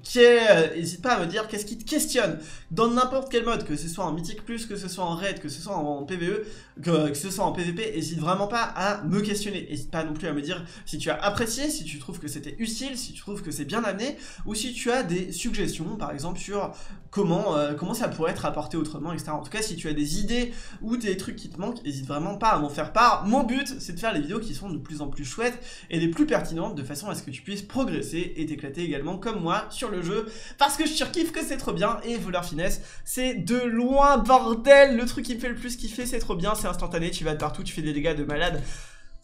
hésite pas à me dire qu'est-ce qui te questionne, dans n'importe quel mode, que ce soit en mythique plus, que ce soit en raid, que ce soit en P V E, que, que ce soit en P V P, hésite vraiment pas à me questionner, hésite pas non plus à me dire si tu as apprécié, si tu trouves que c'était utile, si tu trouves que c'est bien amené, ou si tu as des suggestions par exemple sur comment, euh, comment ça pourrait être apporté autrement, et cetera. En tout cas, si tu as des idées ou des trucs qui te manquent, n'hésite vraiment pas à m'en faire part. Mon but, c'est de faire les vidéos qui sont de plus en plus chouettes et les plus pertinentes, de façon à ce que tu puisses progresser et t'éclater également comme moi sur le jeu, parce que je surkiffe, que c'est trop bien, et voleur finesse, c'est de loin, bordel, le truc qui me fait le plus kiffer, c'est trop bien, c'est instantané, tu vas de partout, tu fais des dégâts de malade.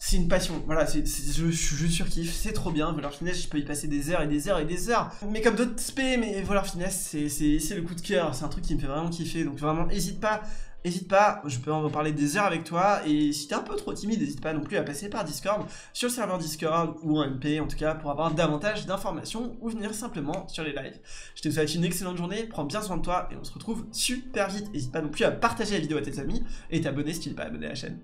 C'est une passion, voilà, c'est, c'est, je, je surkiffe, c'est trop bien, Voleur Finesse, je peux y passer des heures et des heures et des heures. Mais comme d'autres spé, mais Voleur Finesse, c'est, c'est, c'est le coup de cœur, c'est un truc qui me fait vraiment kiffer, donc vraiment, hésite pas, hésite pas, je peux en parler des heures avec toi, et si t'es un peu trop timide, hésite pas non plus à passer par Discord, sur le serveur Discord, ou en M P en tout cas, pour avoir davantage d'informations, ou venir simplement sur les lives. Je te souhaite une excellente journée, prends bien soin de toi, et on se retrouve super vite. Hésite pas non plus à partager la vidéo à tes amis, et t'abonner si tu n'es pas abonné à la chaîne.